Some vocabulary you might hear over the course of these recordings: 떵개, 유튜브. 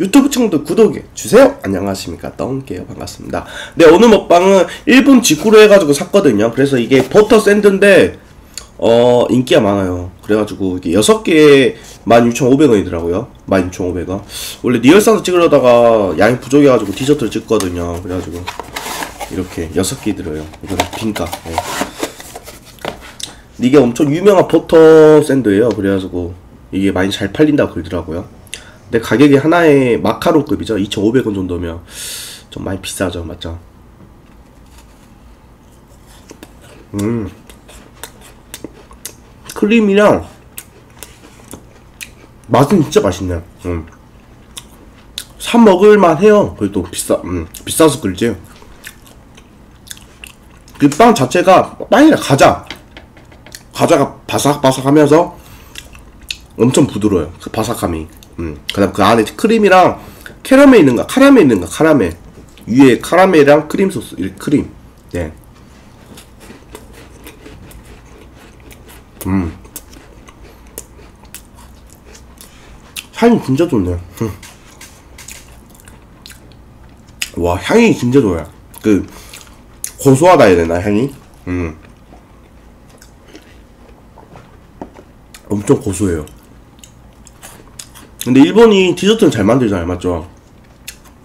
유튜브 채널도 구독해주세요. 안녕하십니까, 떵개요. 반갑습니다. 네, 오늘 먹방은 일본 직구로 해가지고 샀거든요. 그래서 이게 버터 샌드인데 인기가 많아요. 그래가지고 이게 6개에 16,500원이더라고요 16,500원. 원래 리얼산도 찍으려다가 양이 부족해가지고 디저트를 찍거든요. 그래가지고 이렇게 6개 들어요. 이거는 빈가. 네. 이게 엄청 유명한 버터 샌드예요. 그래가지고 이게 많이 잘 팔린다고 그러더라고요. 근데 가격이 하나에 마카로급이죠. 2,500원 정도면 좀 많이 비싸죠, 맞죠? 크림이랑 맛은 진짜 맛있네요. 사 먹을만 해요. 그래도 비싸서 그렇지. 그 빵 자체가 빵이라 과자가 바삭바삭하면서 엄청 부드러워요. 그 바삭함이. 그다음 그 안에 크림이랑 카라멜 위에 카라멜이랑 크림 소스, 이 크림. 네. 향이 진짜 좋네요. 와, 향이 진짜 좋아요. 그 고소하다 해야 되나, 향이? 엄청 고소해요. 근데 일본이 디저트는 잘 만들잖아요, 맞죠?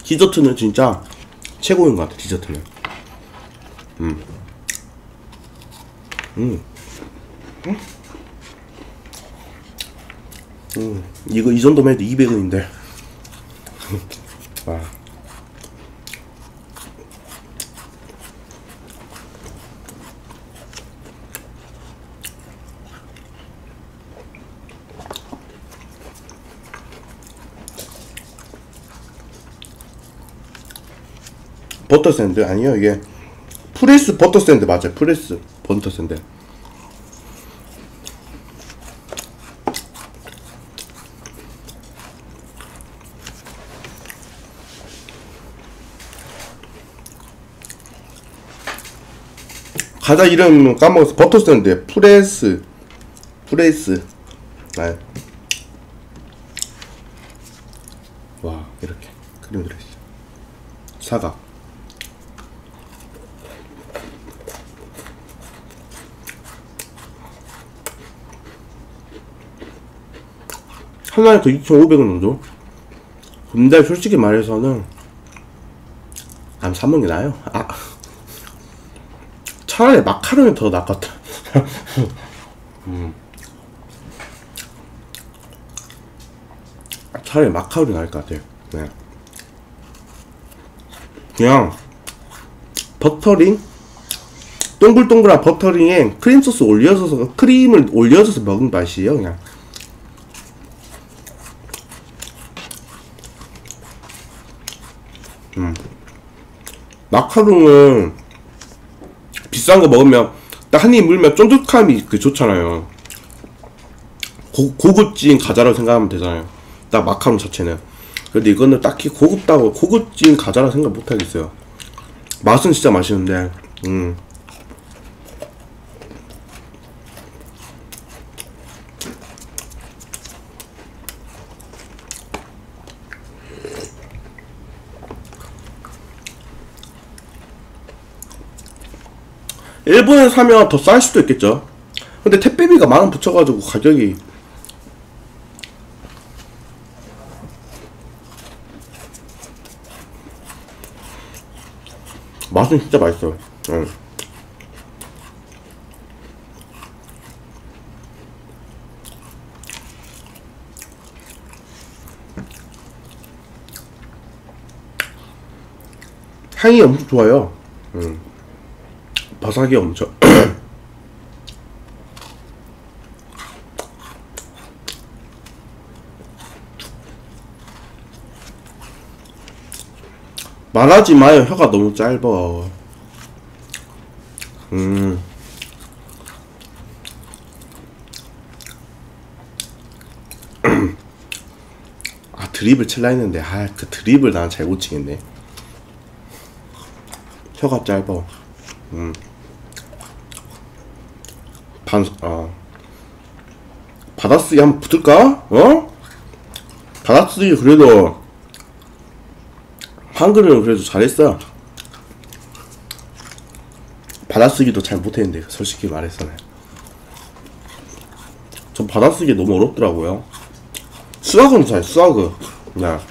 디저트는 진짜 최고인 것 같아, 디저트는. 이거 이 정도면 해도 200원인데. 와. 버터 샌드 아니요, 이게 프레스 버터 샌드 맞아요. 프레스 버터 샌드. 과자 이름 까먹었어. 버터 샌드. 프레스. 아. 와, 이렇게 크림 들어있어. 사각. 하나에 그 2,500원 정도? 근데 솔직히 말해서는 안 사먹는 게 나아요. 아, 차라리 마카롱이 더 낫겠다. 차라리 마카롱이 나을 것 같아요. 네. 그냥 버터링? 동글동글한 버터링에 크림소스 올려줘서, 크림을 올려줘서 먹은 맛이에요, 그냥. 마카롱은 비싼 거 먹으면 딱 한 입 물면 쫀득함이 그 좋잖아요. 고급진 과자라고 생각하면 되잖아요, 딱 마카롱 자체는. 근데 이거는 딱히 고급다고 고급진 과자라고 생각 못 하겠어요. 맛은 진짜 맛있는데. 일본에서 사면 더 쌀 수도 있겠죠. 근데 택배비가 10,000원 붙여가지고 가격이 맛은 진짜 맛있어요. 향이 엄청 좋아요. 바삭이 엄청. 말하지 마요, 혀가 너무 짧아. 아, 드립을 칠라 했는데, 아, 그 드립을 난 잘 못 치겠네. 혀가 짧아. 바다쓰기 한번 붙을까? 어? 바다쓰기 그래도 한글은 그래도 잘했어. 받아쓰기도 잘 못했는데 솔직히 말해서 전 받아쓰기 너무 어렵더라고요. 수학은 잘해. 수학은 그냥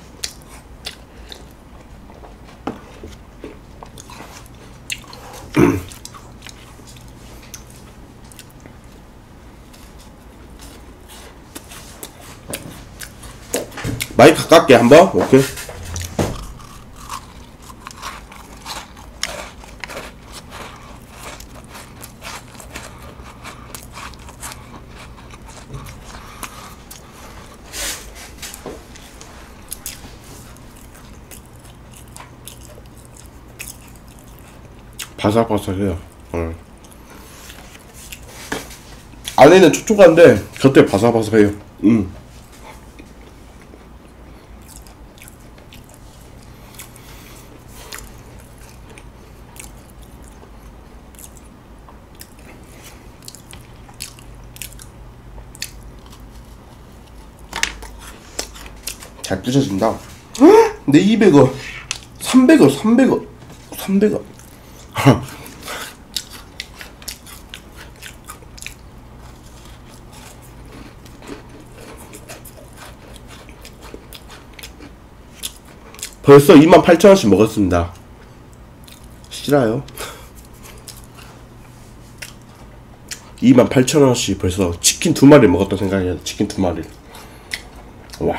많이 가깝게 한번. 오케이. 바삭바삭해요. 응. 안에는 촉촉한데 겉에 바삭바삭해요. 잘 부셔진다. 내 200원 300원 300원 300원 벌써 28,000원씩 먹었습니다. 싫어요. 28,000원씩 벌써 치킨 2마리 먹었다 생각해요. 치킨 2마리. 와.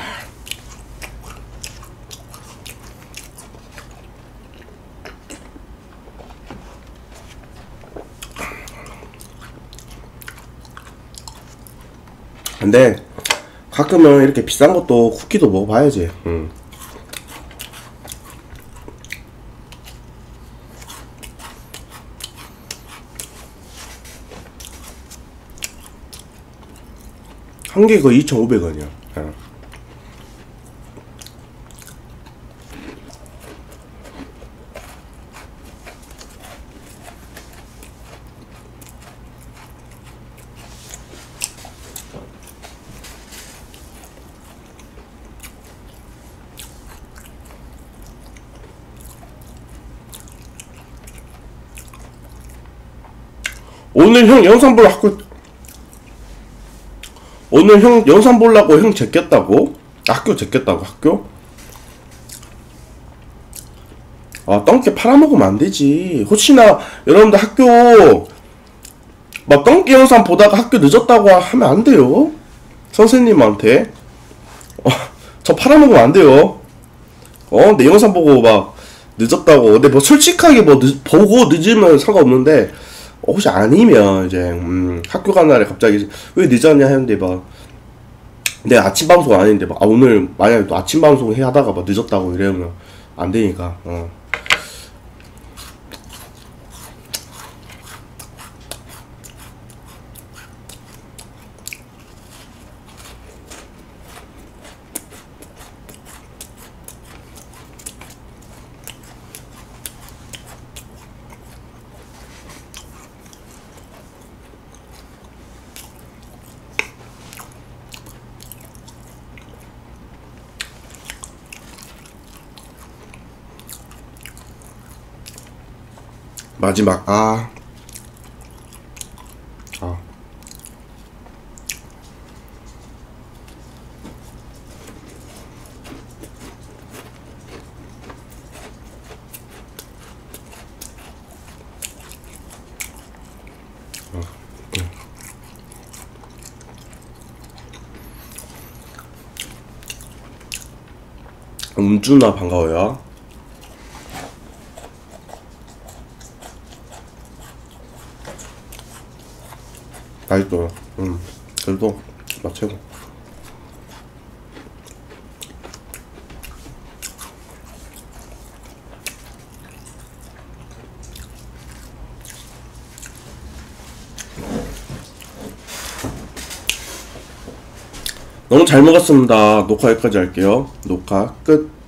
근데 가끔은 이렇게 비싼 것도 쿠키도 먹어봐야지. 한 개 거의 2,500원이야. 오늘 형 영상 보러 갖고 오늘 형 영상 보려고 형 제꼈다고? 학교 제꼈다고? 학교? 아 떵개 팔아먹으면 안되지. 혹시나 여러분들 학교 막 떵개 영상 보다가 학교 늦었다고 하면 안돼요. 선생님한테 저 팔아먹으면 안돼요. 내 영상 보고 막 늦었다고. 근데 뭐 솔직하게 뭐 보고 늦으면 상관없는데 혹시 아니면 이제 학교 간 날에 갑자기 왜 늦었냐 했는데 막 내 아침 방송 아닌데 막 오늘 만약에 또 아침 방송 하다가 막 늦었다고 이러면 안 되니까. 마지막 음준아 반가워요. 맛있어요. 그래도 맛 최고. 너무 잘 먹었습니다. 녹화 여기까지 할게요. 녹화 끝.